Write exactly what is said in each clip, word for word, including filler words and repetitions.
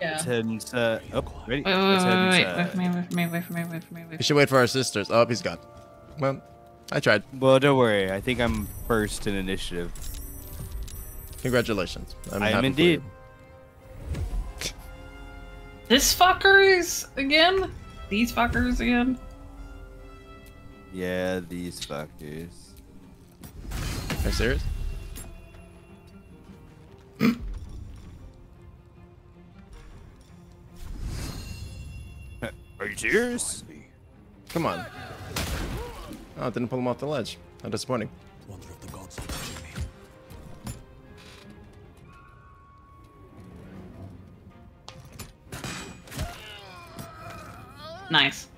Yeah. Let's head and uh, oh, ready. Wait, wait, Let's wait, head wait, and, wait, uh, wait, for me, wait for me, wait for me, wait for me, wait for me. We should wait for our sisters. Oh, he's gone. Well, I tried. Well, don't worry. I think I'm first in initiative. Congratulations. I'm I am indeed. This fuckers again? These fuckers again? Yeah, these fuckers. Are you serious? Are you serious? Come on. Oh, I didn't pull him off the ledge. How disappointing. Wonder if the gods are watching me. Nice.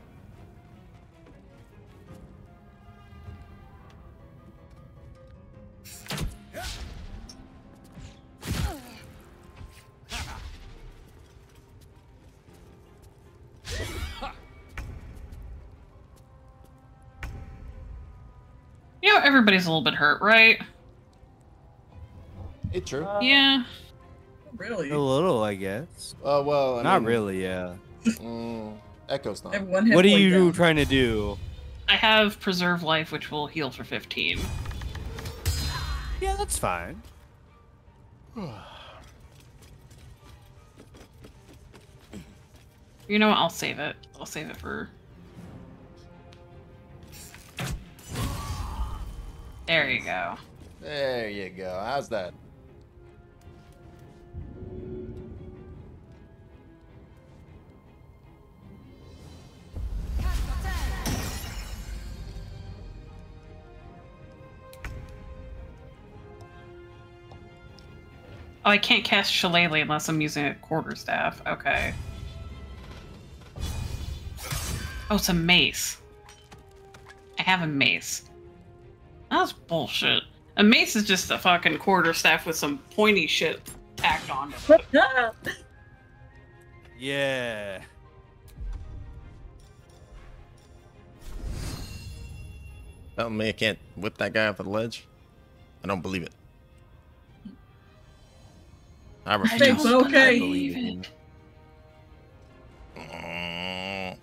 You know, everybody's a little bit hurt, right? It's true. Uh, yeah. Really? A little, I guess. Oh, uh, well, I mean, not really, yeah. Mm. Echo's not. What are you down. trying to do? I have preserve life, which will heal for fifteen. Yeah, that's fine. You know what? I'll save it. I'll save it for. There you go. There you go. How's that? Oh, I can't cast Shillelagh unless I'm using a quarterstaff. Okay. Oh, it's a mace. I have a mace. That's bullshit. A mace is just a fucking quarterstaff with some pointy shit tacked on it. Yeah. Tell me I can't whip that guy off the ledge? I don't believe it. I refuse. Okay. Believe I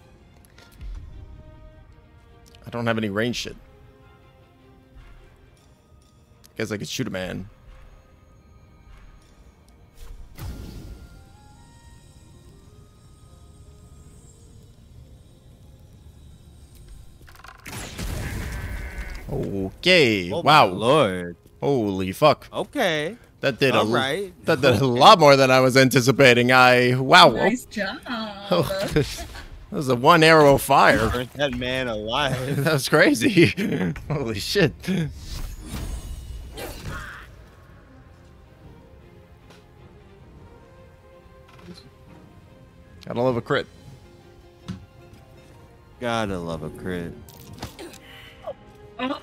don't have any range shit. Guess I could shoot a man. Okay. Oh, wow. Lord. Holy fuck. Okay. That did, All a, right. that did a lot more than I was anticipating. I wow. Nice job. Oh, that was a one arrow fire. Burnt that man alive. That was crazy. Holy shit. Gotta love a crit. Gotta love a crit. Oh.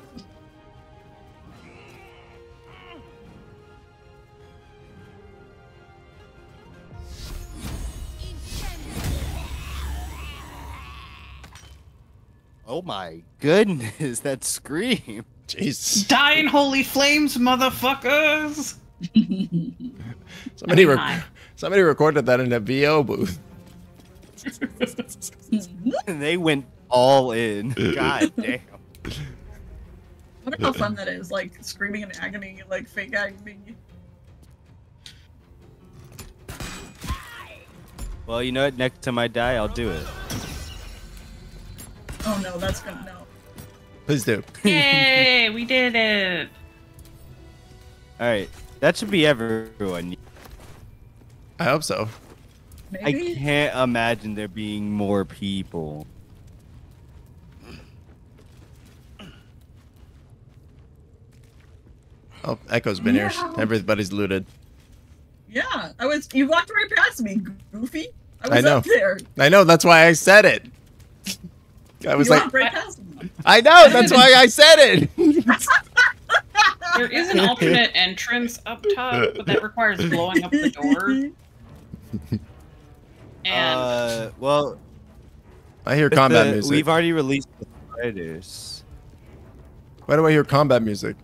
Oh my goodness, that scream. Jeez. Die in holy flames, motherfuckers! somebody, rec somebody recorded that in a V O booth. And they went all in. God damn. I wonder how fun that is, like screaming in agony, like fake agony. Well, you know what? Next time I die, I'll do it. Oh no, that's gonna no. Please do. Yay, we did it. Alright, that should be everyone. I hope so. Maybe? I can't imagine there being more people. Oh, Echo's been yeah. here. Everybody's looted. Yeah, I was. You walked right past me, Goofy. I was I know. up there. I know, that's why I said it. I was you like, right past them. I know, that's why I said it. There is an alternate entrance up top, but that requires blowing up the door. And uh, well, I hear combat the, music. We've already released the fighters. Why do I hear combat music?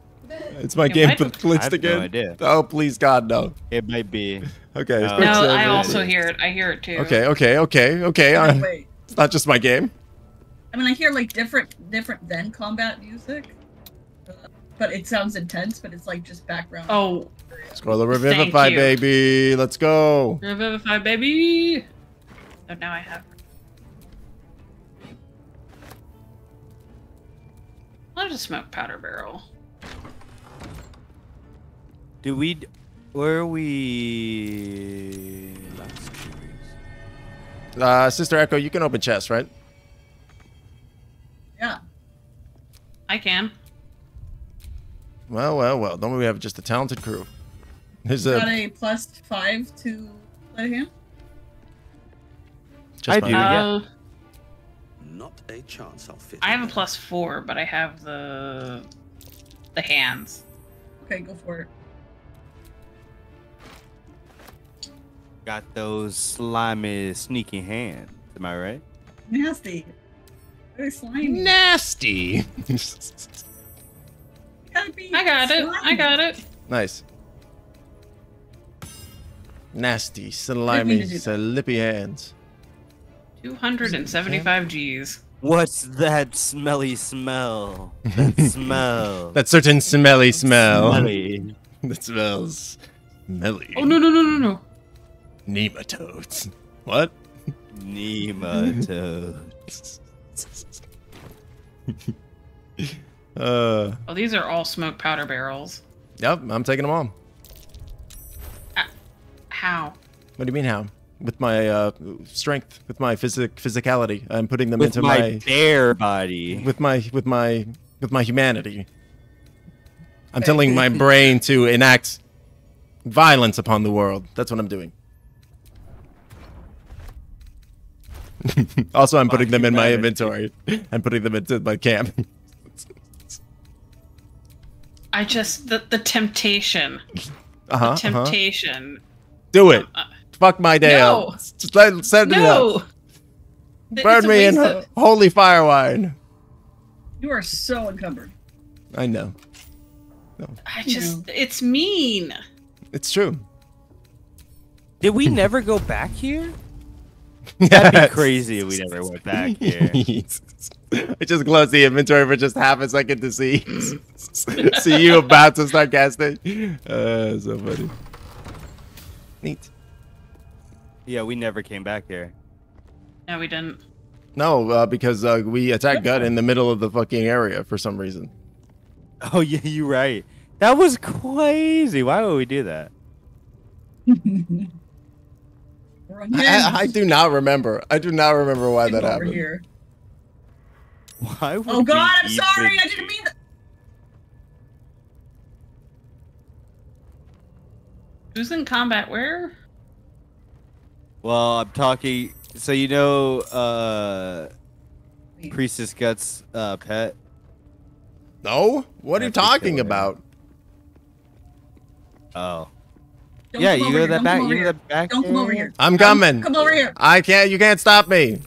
It's my it game but glitched again. I have no idea. Oh, please, God, no. It might be. Okay. Um, no, I also hear it. I hear it too. Okay, okay, okay, okay. I'm, it's not just my game. I mean, I hear like different, different than combat music, but it sounds intense. But it's like just background. Oh. Let's go to the Revivify, baby. Let's go. Revivify, baby. So now I have. I'll just smoke powder barrel. Do we? Where are we? Uh, Sister Echo, you can open chest, right? Yeah. I can. Well, well, well. Don't we have just a talented crew? There's you a... got a plus five to play him? Just I do, uh, yeah. Not a chance I'll fit. I have a plus four, but I have the the hands. Okay, go for it. Got those slimy, sneaky hands. Am I right? Nasty. Very slimy. Nasty. I got slimy. it. I got it. Nice. Nasty, slimy, slippy hands. two hundred seventy-five G's. What's that smelly smell? That smell. That certain smelly smell. Smelly. That smells smelly. Oh, no, no, no, no, no. Nematodes. What? Nematodes. uh, oh, these are all smoke powder barrels. Yep, I'm taking them all. Uh, how? What do you mean, how? With my uh, strength, with my physic physicality, I'm putting them with into my, my bare body. With my with my with my humanity, I'm telling my brain to enact violence upon the world. That's what I'm doing. Also, I'm my putting them in humanity. my inventory. I'm putting them into my camp. I just the the temptation. Uh-huh, the temptation. Uh-huh. Do it. Uh, Fuck my day no. up. Just let, set no. it up. Burn it's me in of... holy fire wine. You are so encumbered. I know. No. I just, no. it's mean. It's true. Did we never go back here? Yes. That'd be crazy if we never went back here. I just closed the inventory for just half a second to see, see you about to start casting. Uh, so funny. Neat. Yeah, we never came back here. No, we didn't. No, uh, because uh, we attacked Gut in the middle of the fucking area for some reason. Oh, yeah, you're right. That was crazy. Why would we do that? I, I do not remember. I do not remember why that happened. Here. Why would oh, God, I'm sorry. It? I didn't mean that. Who's in combat where? Well, I'm talking. So you know, uh, Priestess Guts' uh, pet. No, what are you talking about? Oh, don't yeah, you go that back. You go back. Don't come over here. I'm coming. Come over here. I can't. You can't stop me.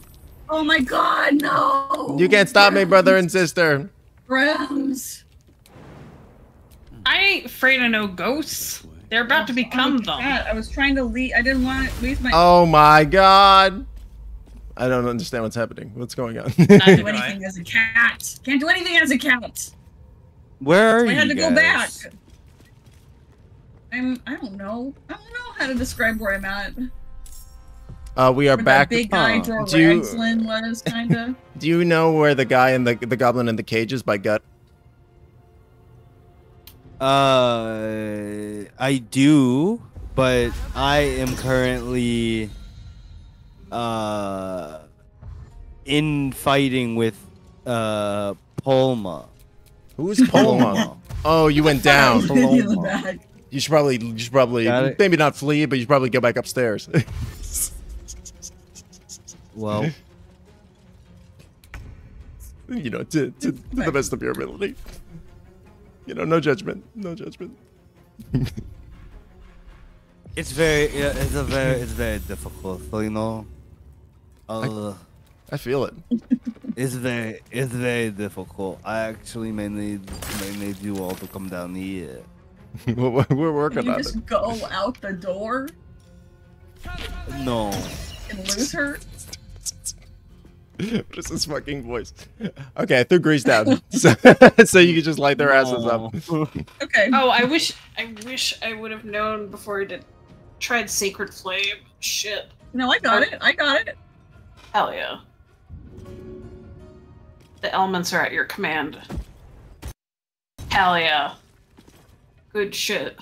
Oh my God, no! You can't stop Brams. me, brother and sister. Brams. I ain't afraid of no ghosts. They're about to become them. I was trying to leave. I didn't want to lose my. Oh my God! I don't understand what's happening. What's going on? Can't do anything as a cat. Can't do anything as a cat. Where are you? I had to go back. I'm. I don't know. I don't know how to describe where I'm at. Uh, we are back. Big guy, Ragsland was kind of. Do you know where the guy and the the goblin in the cage is by Gut? Uh, I do, but I am currently uh, in fighting with uh, Polma. Who's Polma? Oh, you went down. You should probably, you should probably maybe not flee, but you should probably go back upstairs. Well, you know, to, to, to the best of your ability. You know, no judgment. No judgment. It's very, it's a very, it's very difficult. So, you know, I'll, I, I feel it. It's very, it's very difficult. I actually mainly, mainly do all to come down here. we're, we're working on it. You just go out the door? No. And lose her? What is this fucking voice? Okay, I threw grease down, so, so you could just light their asses up. Okay. Oh, I wish, I wish I would have known before I did. Tried Sacred Flame. Shit. No, I got it. I got it. Hell yeah. The elements are at your command. Hell yeah. Good shit.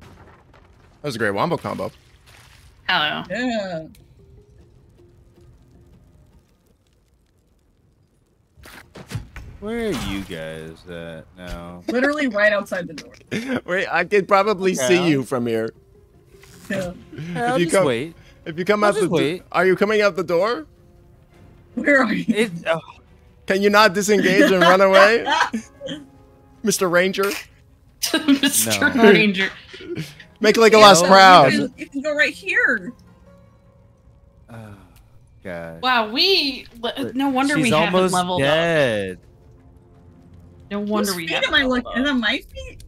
That was a great wombo combo. Hell yeah. Yeah. Where are you guys at now? Literally right outside the door. Wait, I could probably okay. see you from here. Yeah. If I'll you just come, wait. If you come I'll out the wait. Are you coming out the door? Where are you? It, oh. Can you not disengage and run away? Mister Ranger? Mister No. Ranger. Make like a last crowd. You, you can go right here. Oh, God. Wow, we... No wonder She's we haven't leveled dead. Up. No wonder we have. My look and on my feet.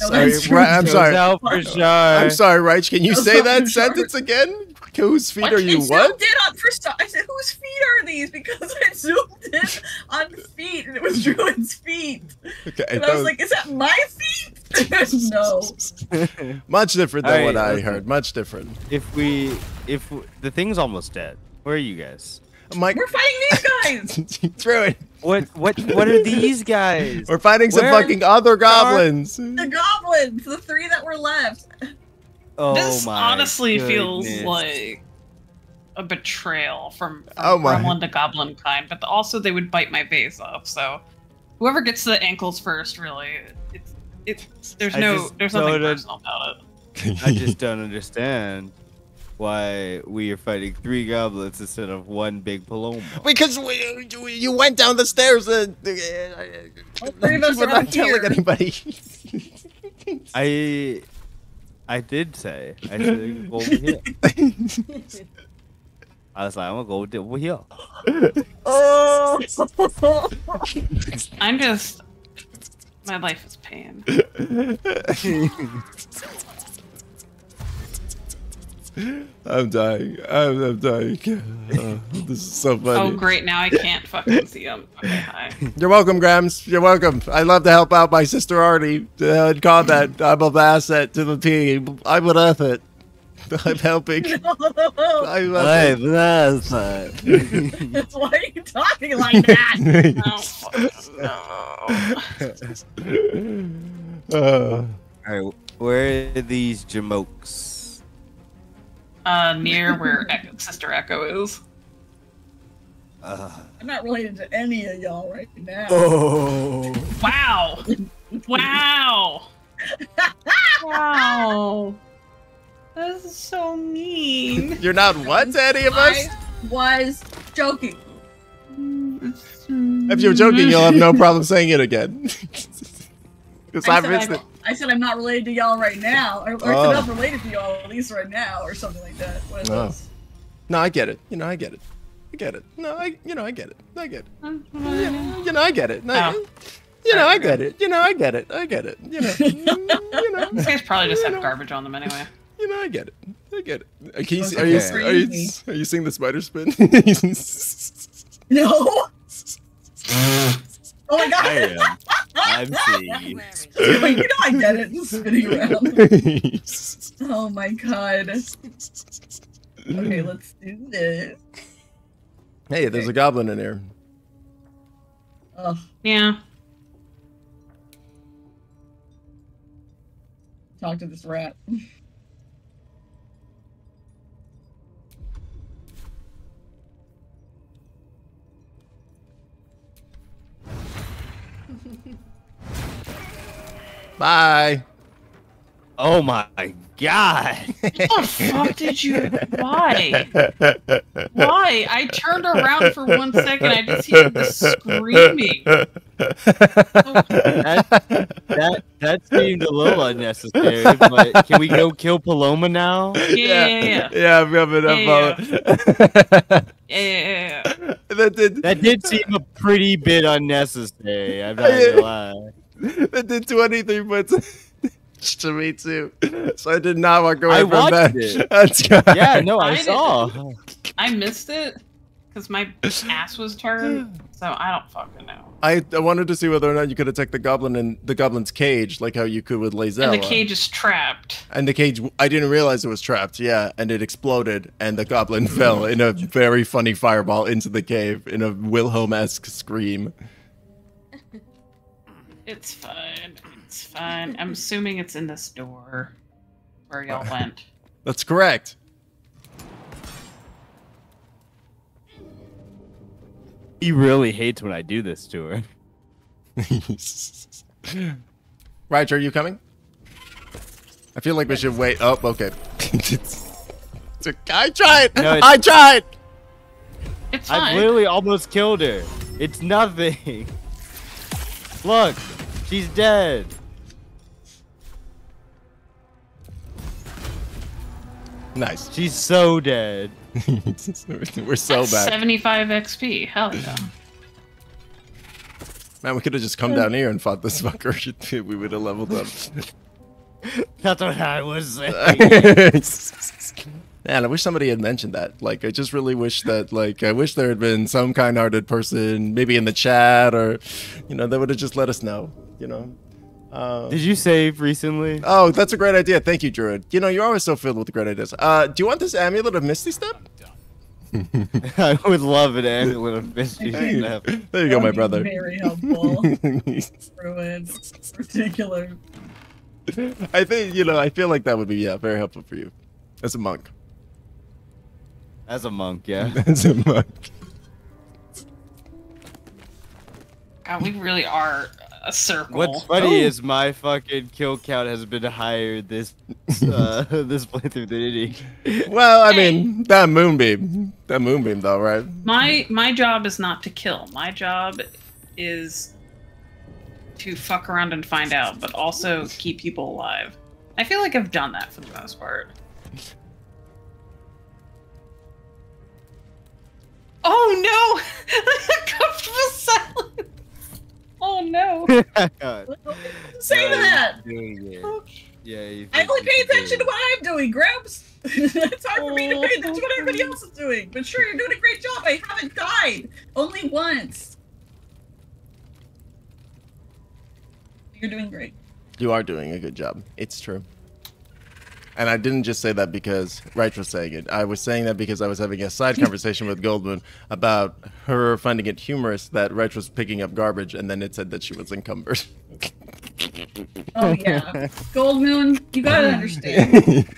No, sorry, I'm sorry. Out for sure. I'm sorry, Reich. Can you Those say that sentence sure. again? Whose feet what? are you? I what? Did on for I said, whose feet are these? Because I zoomed in on feet, and it was Druid's feet. Okay. And I was, was like, is that my feet? No. Much different than right, what I heard. Much different. If we, if we, the thing's almost dead. Where are you guys? Mike. We're fighting these guys. Druid. What? What? What are these guys? We're fighting some Where fucking other goblins. The goblins, the three that were left. Oh this my honestly goodness. Feels like a betrayal from, from oh gremlin to goblin kind, but also they would bite my vase off. So whoever gets to the ankles first, really, it's it's there's I no there's nothing personal about it. I just don't understand. Why we are fighting three goblins instead of one big paloma? Because we, we, you went down the stairs and uh, uh, we're not telling anybody. I, I did say I should go over here. I was like, I'm gonna go over here. Oh, I'm just. My life is pain. I'm dying. I'm, I'm dying. Oh, this is so funny. Oh, great. Now I can't fucking see him. Okay, hi. You're welcome, Grams. You're welcome. I'd love to help out my sister Artie uh, in combat. I'm of asset to the team. I'm an effort. I'm helping. No. I'm an effort. Why are you talking like that? Oh, fuck. No. Uh, All right. Where are these jamokes? Uh, near where Echo, Sister Echo is. Uh, I'm not related to any of y'all right now. Oh. Wow! Wow! Wow! This is so mean. You're not what to any of us? I was joking. If you're joking, you'll have no problem saying it again. Because I've missed it. I said I'm not related to y'all right now, or, or oh. not related to y'all at least right now, or something like that. What oh. No, I get it. You know, I get it. I get it. No, I, you know, I get it. I get it. You, you know, I get it. I, oh. You know, I get it. You know, I get it. I get it. You know, you know. These guys probably just have know. garbage on them anyway. You know, I get it. I get it. Can you, okay. are, you, are, you, are, you, are you seeing the spider spin? No. Oh my god! I am. I'm seeing. Wait, you know I get it. Just spinning around. Oh my god. Okay, let's do this. Hey, there's okay. a goblin in here. Oh yeah. Talk to this rat. Bye. Oh my god! What the fuck did you? Why? Why? I turned around for one second. I just heard the screaming. That, that that seemed a little unnecessary. But can we go kill Paloma now? Yeah, yeah, yeah. Yeah, I'm rubbing up on it. Yeah. That did. That did seem a pretty bit unnecessary. I'm not gonna lie. That did do anything, but. To me too, so I did not walk away I from that. It. Yeah, no, I, I saw. Didn't. I missed it because my ass was turned, so I don't fucking know. I, I wanted to see whether or not you could attack the goblin in the goblin's cage, like how you could with Lazelle. And the cage is trapped. And the cage, I didn't realize it was trapped. Yeah, and it exploded, and the goblin fell in a very funny fireball into the cave in a Wilhelm-esque scream. It's fine. It's fine. I'm assuming it's in this door where y'all went. That's correct. He really hates when I do this to her. Raichkyu, are you coming? I feel like we should wait. Oh, okay. I tried. No, I tried. It's fine. I literally almost killed her. It's nothing. Look. She's dead. Nice. She's so dead. We're so That's bad. seventy-five X P. Hell yeah. Man, we could have just come down here and fought this fucker. We would have leveled up. That's what I was saying. Man, I wish somebody had mentioned that. Like, I just really wish that, like, I wish there had been some kind-hearted person, maybe in the chat, or, you know, that would have just let us know, you know. Uh, Did you save recently? Oh, that's a great idea. Thank you, Druid. You know, you're always so filled with great ideas. Uh, do you want this amulet of Misty Step? I would love an amulet of Misty Step. There you go, my brother. Very helpful. Druid. Particular. I think, you know, I feel like that would be, yeah, very helpful for you. As a monk. As a monk, yeah. As a monk. God, we really are a circle. What's funny oh. is my fucking kill count has been higher this uh, this playthrough than any. Well, I hey. mean, that moonbeam, that moonbeam, though, right? My my job is not to kill. My job is to fuck around and find out, but also keep people alive. I feel like I've done that for the most part. Oh no! Comfortable silence! Oh no! Say no, that! Okay. Yeah, I only pay attention to what I'm doing, Gramps! It's hard oh, for me to pay attention to what everybody else is doing! But sure, you're doing a great job! I haven't died! Only once! You're doing great. You are doing a good job. It's true. And I didn't just say that because Raichkyu was saying it. I was saying that because I was having a side conversation with Goldman about her finding it humorous that Raichkyu was picking up garbage, and then it said that she was encumbered. Oh, yeah. Gold Moon, you gotta understand.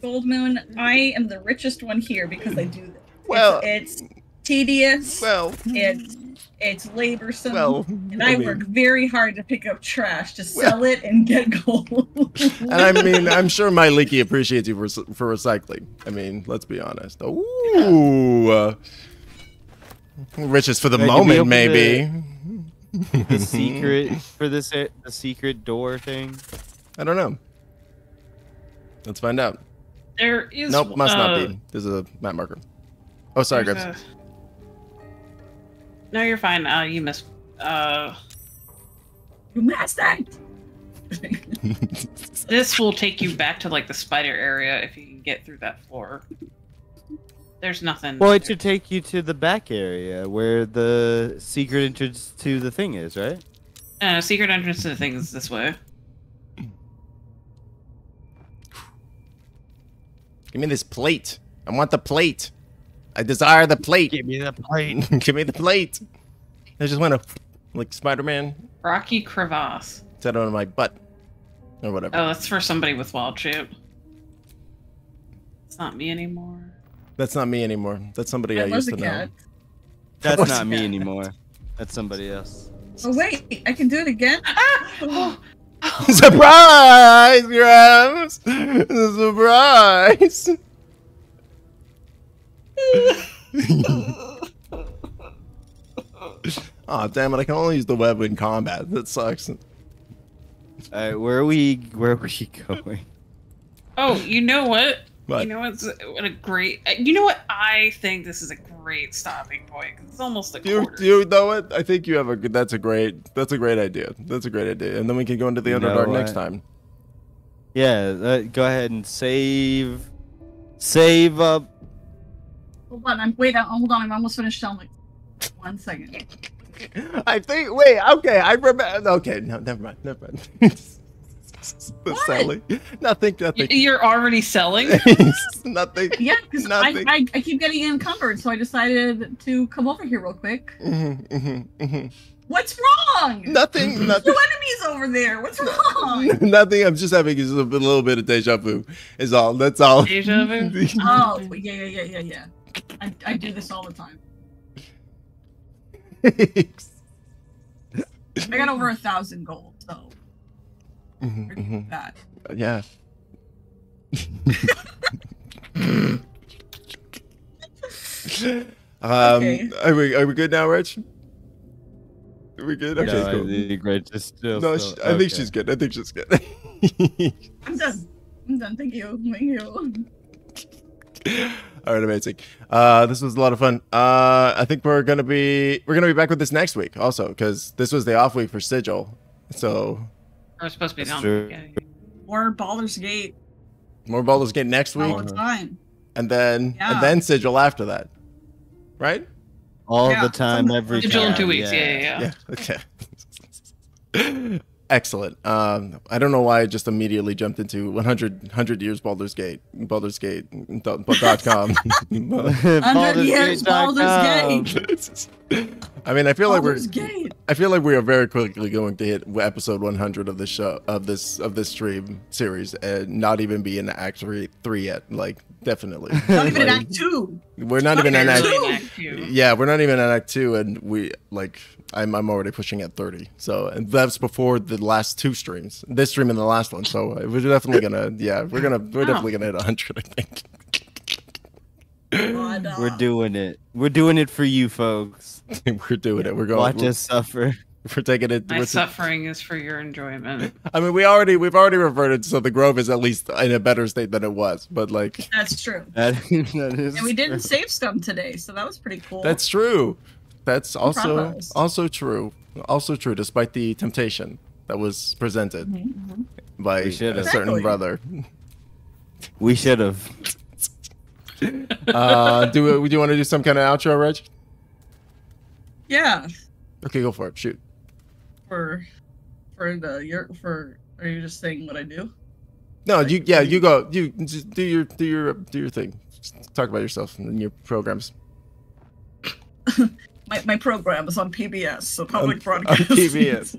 Gold Moon, I am the richest one here because I do this. Well, it's, it's tedious. Well, it's. It's laborsome, well, and I, I mean, work very hard to pick up trash to sell well, it and get gold. And I mean, I'm sure my Leaky appreciates you for, for recycling. I mean, let's be honest. Ooh, yeah. uh, richest for the I moment, maybe. The, the secret for this, the secret door thing. I don't know. Let's find out. There is nope, must uh, not be. There's a map marker. Oh, sorry, Gramps. No, you're fine. Uh, you missed. Uh... You missed that! This will take you back to, like, the spider area if you can get through that floor. There's nothing. Well, there. It should take you to the back area where the secret entrance to the thing is, right? Uh, secret entrance to the thing is this way. Give me this plate. I want the plate. I desire the plate. Give me the plate. Give me the plate. I just want to, like Spider-Man. Rocky crevasse. Set it on my butt, or whatever. Oh, that's for somebody with wild chip. It's not me anymore. That's not me anymore. That's somebody that I used to cat. know. That's not me cat. anymore. That's somebody else. Oh wait, I can do it again. Ah! Oh. Surprise, Grams! Surprise! Aw, oh, damn it! I can only use the web in combat. That sucks. All right, where are we? Where are we going? Oh, you know what? What? You know what's what a great. You know what? I think this is a great stopping point. Cause it's almost a quarter. Do you, do you know what? I think you have a. That's a great. That's a great idea. That's a great idea. And then we can go into the you Underdark next time. Yeah. Uh, go ahead and save. Save up. Hold on. I'm wait. Hold on. I'm almost finished telling. One second. I think. Wait. Okay. I remember. Okay. No. Never mind. Never mind. What? Selling. Nothing, nothing. You're already selling? Nothing. Yeah, because I, I, I keep getting encumbered, so I decided to come over here real quick. Mm-hmm, mm-hmm, mm-hmm. What's wrong? Nothing. Nothing. Two enemies over there. What's wrong? Nothing. I'm just having a little bit of deja vu. Is all. That's all. Deja vu? Oh, yeah, yeah, yeah, yeah, yeah. I, I do this all the time. I got over a thousand gold, so. Mm-hmm, mm-hmm. That. Uh, yeah. um, okay. Are we are we good now, Rich? Are we good? Okay, no, cool. I think Rich is still, no, still, she, I okay. think she's good. I think she's good. I'm done. I'm done. Thank you. Thank you. All right, amazing. Uh, this was a lot of fun. Uh, I think we're gonna be we're gonna be back with this next week also because this was the off week for Sigil, so. We're supposed to be down. Yeah. More Baldur's Gate. More Baldur's Gate next week. All the time. And then, yeah. and then Sigil after that, right? All yeah. the time, Some, every Sigil time. Sigil in two weeks. Yeah, yeah. yeah. yeah. yeah. Okay. Excellent. Um, I don't know why I just immediately jumped into one hundred, one hundred years Baldur's Gate, Baldur's Gate dot com. one hundred years Baldur's Gate. I mean, I feel Baldur's like we're. Gate. I feel like we are very quickly going to hit episode one hundred of the show, of this, of this stream series, and not even be in Act three, three yet. Like, definitely. Not even like, in Act two. We're not, not even in Act two. Act two. Yeah, we're not even in Act two, and we like. I'm I'm already pushing at thirty. So and that's before the last two streams. This stream and the last one. So we're definitely gonna yeah, we're gonna we're wow. definitely gonna hit a hundred, I think. God, uh, we're doing it. We're doing it for you folks. We're doing it. We're going Watch us suffer. We're taking it. My suffering is for your enjoyment. I mean, we already we've already reverted, so the Grove is at least in a better state than it was. But like that's true. That, that is and we didn't true. save scum today, so that was pretty cool. That's true. That's also also true, also true. Despite the temptation that was presented mm-hmm. by a certain exactly. brother, we should have. uh, do we? Do you want to do some kind of outro, Reg? Yeah. Okay, go for it. Shoot. For, for the your for. Are you just saying what I do? No, like, you. Yeah, you go. You just do your do your do your thing. Just talk about yourself and your programs. My, my program is on P B S, so public on, broadcast. On P B S.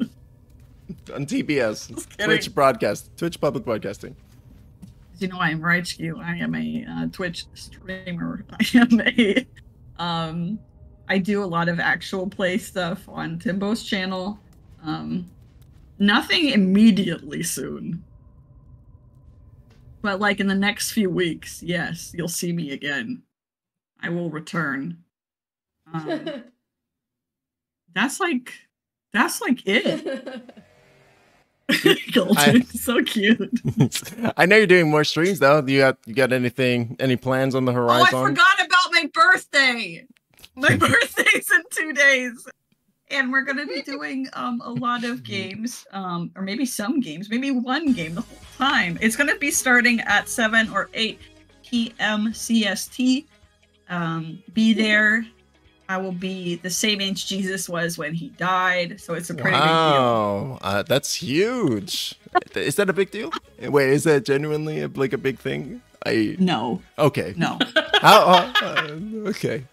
On T B S. Twitch broadcast. Twitch public broadcasting. You know, I am Raichkyu. I am a uh, Twitch streamer. I am a. Um, I do a lot of actual play stuff on Timbo's channel. Um, nothing immediately soon. But like in the next few weeks, yes, you'll see me again. I will return. Um, That's like, that's like it. Golden, I, so cute. I know you're doing more streams though. You got, you got anything, any plans on the horizon? Oh, I forgot about my birthday. My birthday's in two days, and we're gonna be doing um a lot of games, um or maybe some games, maybe one game the whole time. It's gonna be starting at seven or eight p m C S T. Um, be there. I will be the same age Jesus was when he died, so it's a pretty wow. big deal. Wow, uh, that's huge. Is that a big deal? Wait, is that genuinely a, like a big thing? I no. Okay. No. How, uh, okay.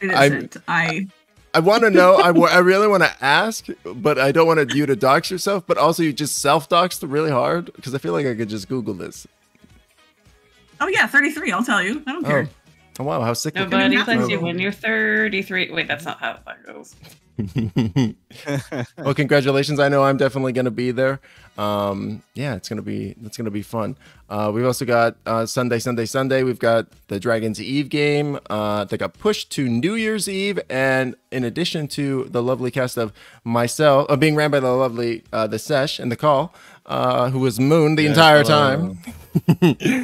It isn't. I. I, I want to know. I, I really want to ask, but I don't want you to dox yourself. But also, you just self-doxed really hard because I feel like I could just Google this. Oh yeah, thirty-three. I'll tell you. I don't oh. care. Oh, wow, how sick. Nobody lets you win your thirty-three. Wait, that's not how that goes. Well, congratulations. I know I'm definitely going to be there. Um, yeah, it's going to be, it's going to be fun. Uh, we've also got uh, Sunday, Sunday, Sunday. We've got the Dragon's Eve game. Uh, they got pushed to New Year's Eve. And in addition to the lovely cast of myself, uh, being ran by the lovely uh, TheSesh and The Call, uh, who was Moon the yes, entire hello. time.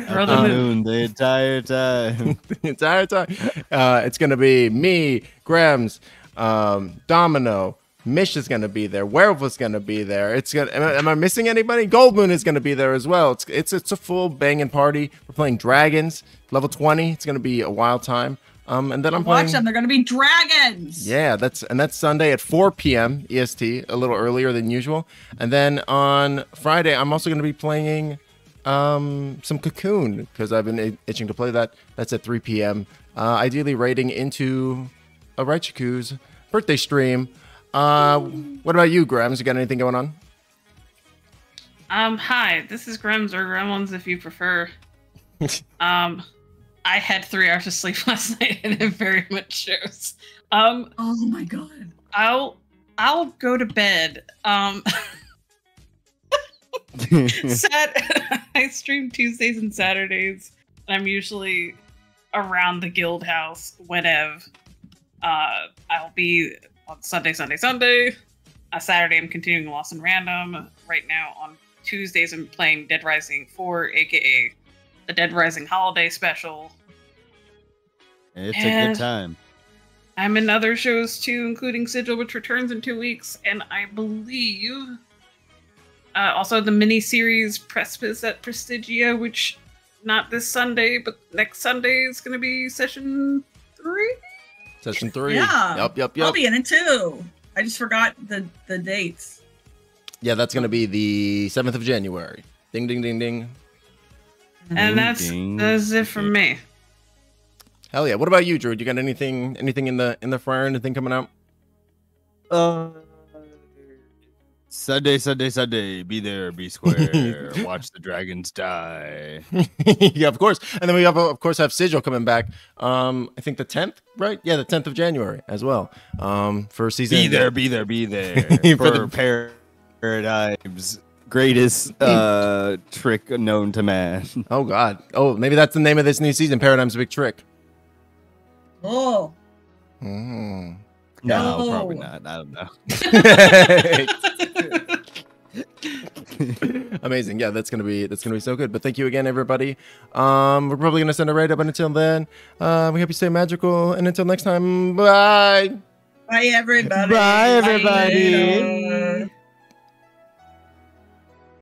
uh, moon the entire time. the entire time. Uh, it's going to be me, Grams, um Domino, Mish is going to be there, Werewolf is going to be there. It's gonna am I, am I missing anybody? Gold Moon is going to be there as well. It's, it's it's a full banging party. We're playing dragons level twenty. It's going to be a wild time. Um and then I'm watch playing... them, they're going to be dragons. Yeah, that's and that's Sunday at four P M E S T, a little earlier than usual. And then on Friday I'm also going to be playing um some Cocoon, because I've been itching to play that. That's at three P M uh ideally raiding into a Raichkyu's birthday stream. Uh, what about you, Grams? You got anything going on? Um, hi, this is Grams, or Gremlins if you prefer. um, I had three hours of sleep last night, and it very much shows. Um, oh my god. I'll I'll go to bed. Um, Sat I stream Tuesdays and Saturdays, and I'm usually around the guild house whenever. Uh, I'll be on Sunday, Sunday, Sunday. Uh, Saturday, I'm continuing Lost and Random. Right now, on Tuesdays, I'm playing Dead Rising four, aka the Dead Rising Holiday Special. It's and a good time. I'm in other shows too, including Sigil, which returns in two weeks, and I believe uh, also the mini series Precipice at Prestigia, which not this Sunday, but next Sunday is going to be session three. Session three. Yeah. Yep, yep, yep. I'll be in it too. I just forgot the, the dates. Yeah, that's going to be the seventh of January. Ding, ding, ding, ding. And that's, ding, that's it from me. Hell yeah. What about you, Drew? You got anything anything in the in the fryer? Anything coming out? Uh, Sunday, Sunday, Sunday. Be there, be square. Watch the dragons die. Yeah, of course. And then we have, of course, have Sigil coming back. Um, I think the tenth, right? Yeah, the tenth of January as well. Um, for season. Be there, be there, be there. for for the... Paradigm's greatest uh trick known to man. Oh God. Oh, maybe that's the name of this new season. Paradigm's big trick. Oh. Mm. No, no, probably not. I don't know. Amazing. Yeah, that's gonna be that's gonna be so good. But thank you again, everybody. Um, we're probably gonna send a raid up, and until then, uh, we hope you stay magical. And until next time, bye. Bye, everybody. Bye, everybody. Bye.